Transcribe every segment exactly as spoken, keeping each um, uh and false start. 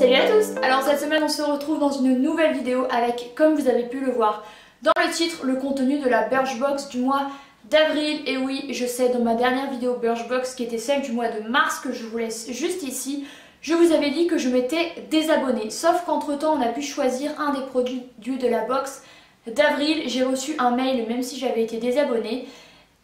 Salut à tous! Alors cette semaine on se retrouve dans une nouvelle vidéo avec, comme vous avez pu le voir dans le titre, le contenu de la Birchbox du mois d'avril. Et oui, je sais, dans ma dernière vidéo Birchbox qui était celle du mois de mars que je vous laisse juste ici, je vous avais dit que je m'étais désabonnée. Sauf qu'entre temps on a pu choisir un des produits de la box d'avril. J'ai reçu un mail même si j'avais été désabonnée.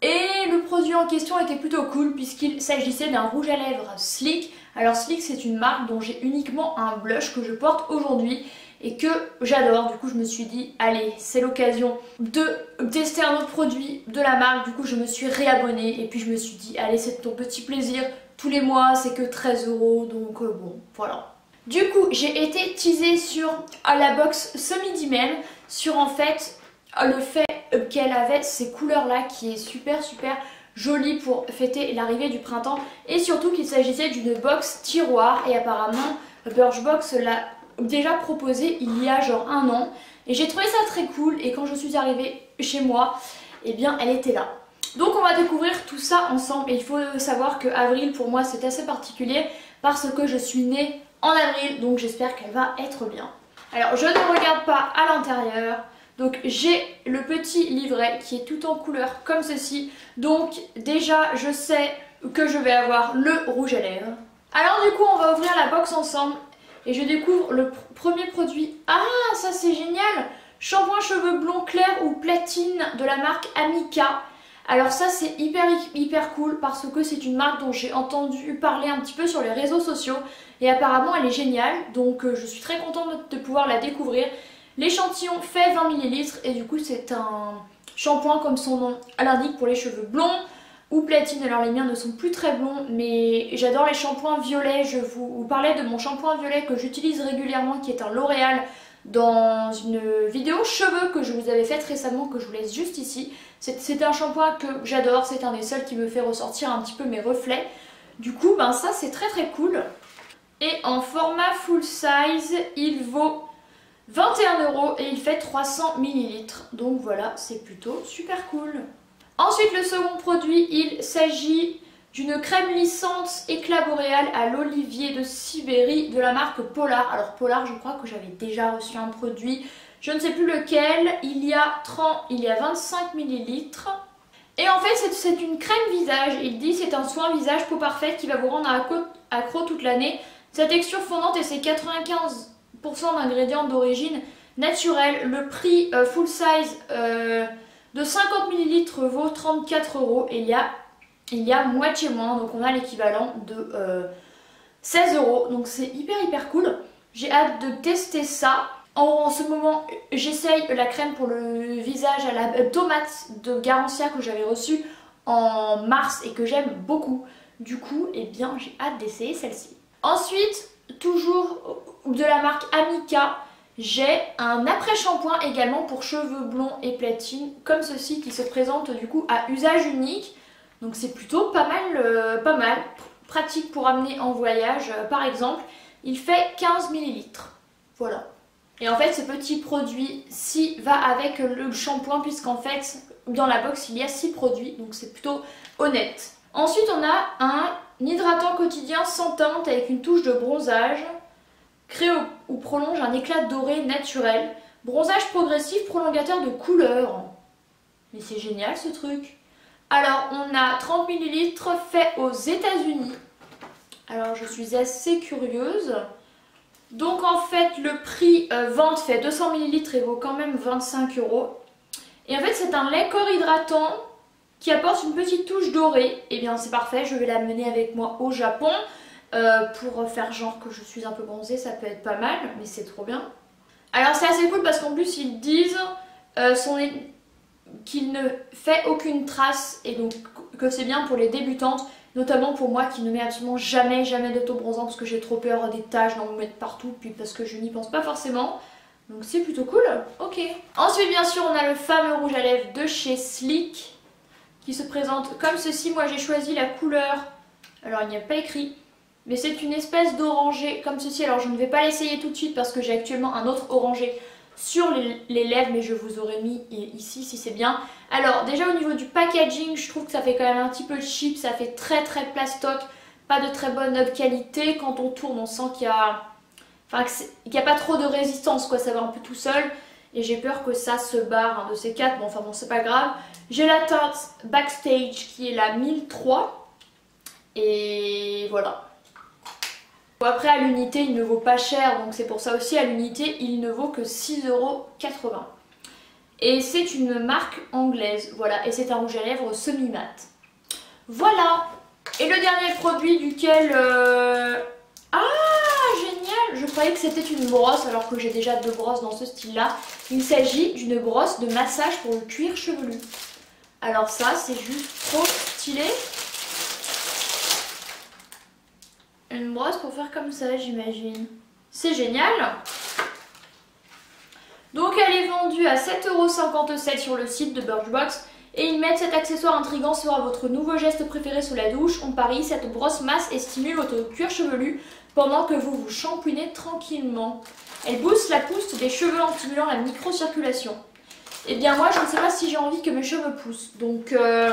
Et le produit en question était plutôt cool puisqu'il s'agissait d'un rouge à lèvres Sleek. Alors Sleek, c'est une marque dont j'ai uniquement un blush que je porte aujourd'hui et que j'adore. Du coup je me suis dit allez, c'est l'occasion de tester un autre produit de la marque. Du coup je me suis réabonnée et puis je me suis dit allez, c'est ton petit plaisir tous les mois, c'est que treize euros, donc euh, bon voilà. Du coup j'ai été teasée sur à la box ce midi même sur en fait le fait qu'elle avait ces couleurs là qui est super super jolie pour fêter l'arrivée du printemps, et surtout qu'il s'agissait d'une box tiroir. Et apparemment Birchbox l'a déjà proposée il y a genre un an et j'ai trouvé ça très cool, et quand je suis arrivée chez moi et eh bien elle était là. Donc on va découvrir tout ça ensemble. Et il faut savoir que avril pour moi c'est assez particulier parce que je suis née en avril, donc j'espère qu'elle va être bien. Alors je ne regarde pas à l'intérieur. Donc j'ai le petit livret qui est tout en couleur comme ceci. Donc déjà je sais que je vais avoir le rouge à lèvres. Alors du coup on va ouvrir la box ensemble et je découvre le pr- premier produit. Ah ça c'est génial! Shampoing cheveux blond clair ou platine de la marque Amika. Alors ça c'est hyper hyper cool parce que c'est une marque dont j'ai entendu parler un petit peu sur les réseaux sociaux. Et apparemment elle est géniale, donc euh, je suis très contente de pouvoir la découvrir. L'échantillon fait vingt millilitres et du coup c'est un shampoing comme son nom l'indique pour les cheveux blonds ou platine. Alors les miens ne sont plus très blonds mais j'adore les shampoings violets. Je vous, vous parlais de mon shampoing violet que j'utilise régulièrement qui est un L'Oréal dans une vidéo cheveux que je vous avais faite récemment que je vous laisse juste ici. C'est un shampoing que j'adore, c'est un des seuls qui me fait ressortir un petit peu mes reflets. Du coup ben ça c'est très très cool. Et en format full size il vaut vingt et un euros et il fait trois cents millilitres, donc voilà, c'est plutôt super cool. Ensuite le second produit, il s'agit d'une crème lissante éclat boréal à l'olivier de Sibérie de la marque Polaar. Alors Polaar, je crois que j'avais déjà reçu un produit, je ne sais plus lequel, il y a trente, il y a vingt-cinq millilitres. Et en fait c'est une crème visage, il dit c'est un soin visage peau parfaite qui va vous rendre accro toute l'année. Sa texture fondante et ses quatre-vingt-quinze pour cent d'ingrédients d'origine naturelle. Le prix euh, full size euh, de cinquante millilitres vaut trente-quatre euros et il y a, il y a moitié moins, donc on a l'équivalent de euh, seize euros, donc c'est hyper hyper cool. J'ai hâte de tester ça. En, en ce moment j'essaye la crème pour le visage à la tomate de Garancia que j'avais reçue en mars et que j'aime beaucoup. Du coup et eh bien j'ai hâte d'essayer celle-ci. Ensuite toujours de la marque Amika, j'ai un après-shampoing également pour cheveux blonds et platine comme ceci qui se présente du coup à usage unique. Donc c'est plutôt pas mal, euh, pas mal, pratique pour amener en voyage euh, par exemple. Il fait quinze millilitres, voilà. Et en fait ce petit produit si va avec le shampoing puisqu'en fait dans la box il y a six produits, donc c'est plutôt honnête. Ensuite on a un hydratant quotidien sans teinte avec une touche de bronzage, crée ou prolonge un éclat doré naturel, bronzage progressif, prolongateur de couleur. Mais c'est génial ce truc. Alors on a trente millilitres fait aux États-Unis. Alors je suis assez curieuse. Donc en fait le prix euh, vente fait deux cents millilitres et vaut quand même vingt-cinq euros. Et en fait c'est un lait corps hydratant qui apporte une petite touche dorée. Et bien c'est parfait, je vais l'amener avec moi au Japon euh, pour faire genre que je suis un peu bronzée, ça peut être pas mal, mais c'est trop bien. Alors c'est assez cool parce qu'en plus ils disent euh, qu'il ne fait aucune trace et donc que c'est bien pour les débutantes, notamment pour moi qui ne mets absolument jamais jamais d'autobronzant parce que j'ai trop peur des taches d'en mettre partout, puis parce que je n'y pense pas forcément. Donc c'est plutôt cool, ok. Ensuite bien sûr on a le fameux rouge à lèvres de chez Sleek, qui se présente comme ceci. Moi j'ai choisi la couleur, alors il n'y a pas écrit, mais c'est une espèce d'orangé comme ceci. Alors je ne vais pas l'essayer tout de suite parce que j'ai actuellement un autre orangé sur les, les lèvres, mais je vous aurais mis ici si c'est bien. Alors déjà au niveau du packaging, je trouve que ça fait quand même un petit peu cheap, ça fait très très plastoc, pas de très bonne qualité. Quand on tourne on sent qu'il y a Enfin, il n'y a pas trop de résistance, quoi, ça va un peu tout seul. Et j'ai peur que ça se barre, hein, de ces quatre. Bon, enfin bon, c'est pas grave. J'ai la teinte Backstage qui est la mille trois. Et voilà. Bon, après, à l'unité, il ne vaut pas cher. Donc c'est pour ça aussi, à l'unité, il ne vaut que six euros quatre-vingts. Et c'est une marque anglaise. Voilà, et c'est un rouge à lèvres semi-mat. Voilà. Et le dernier produit duquel... Euh... Ah, génial! Je croyais que c'était une brosse alors que j'ai déjà deux brosses dans ce style-là. Il s'agit d'une brosse de massage pour le cuir chevelu. Alors ça, c'est juste trop stylé. Une brosse pour faire comme ça, j'imagine. C'est génial! Donc elle est vendue à sept euros cinquante-sept sur le site de Birchbox. Et ils mettent cet accessoire intrigant sera votre nouveau geste préféré sous la douche. On parie, cette brosse masse et stimule votre cuir chevelu pendant que vous vous shampooinez tranquillement. Elle booste la pousse des cheveux en stimulant la microcirculation. Et bien moi, je ne sais pas si j'ai envie que mes cheveux poussent. Donc, euh...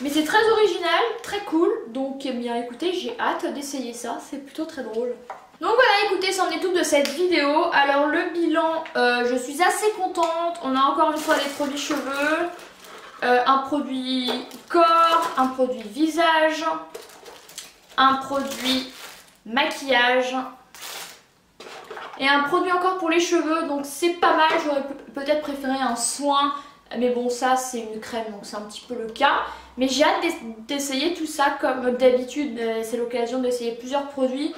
mais c'est très original, très cool. Donc eh bien écoutez, j'ai hâte d'essayer ça, c'est plutôt très drôle. Donc voilà, écoutez, c'en est tout de cette vidéo. Alors le bilan, euh, je suis assez contente. On a encore une fois des produits cheveux. Euh, un produit corps, un produit visage, un produit maquillage et un produit encore pour les cheveux, donc c'est pas mal. J'aurais peut-être préféré un soin, mais bon, ça c'est une crème, donc c'est un petit peu le cas. Mais j'ai hâte d'essayer tout ça comme d'habitude, c'est l'occasion d'essayer plusieurs produits.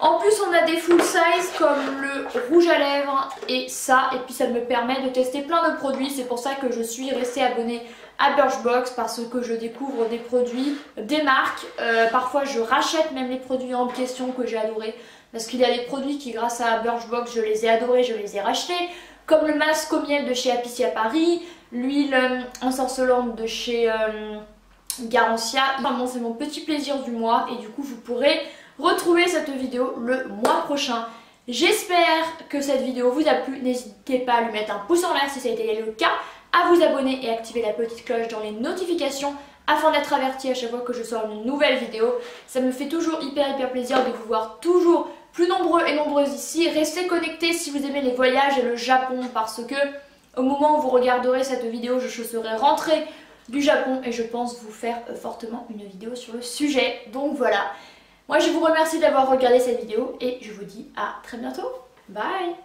En plus, on a des full size comme le rouge à lèvres et ça. Et puis ça me permet de tester plein de produits. C'est pour ça que je suis restée abonnée à Birchbox, parce que je découvre des produits, des marques. Euh, parfois, je rachète même les produits en question que j'ai adorés. Parce qu'il y a des produits qui, grâce à Birchbox, je les ai adorés, je les ai rachetés. Comme le masque au miel de chez Apici à Paris, l'huile euh, ensorcelante de chez euh, Garancia. Vraiment, c'est mon petit plaisir du mois et du coup, vous pourrez... retrouvez cette vidéo le mois prochain. J'espère que cette vidéo vous a plu. N'hésitez pas à lui mettre un pouce en l'air si ça a été le cas, à vous abonner et activer la petite cloche dans les notifications afin d'être averti à chaque fois que je sors une nouvelle vidéo. Ça me fait toujours hyper hyper plaisir de vous voir toujours plus nombreux et nombreuses ici. Restez connectés si vous aimez les voyages et le Japon, parce que au moment où vous regarderez cette vidéo, je serai rentrée du Japon et je pense vous faire fortement une vidéo sur le sujet. Donc voilà. Moi, je vous remercie d'avoir regardé cette vidéo et je vous dis à très bientôt. Bye!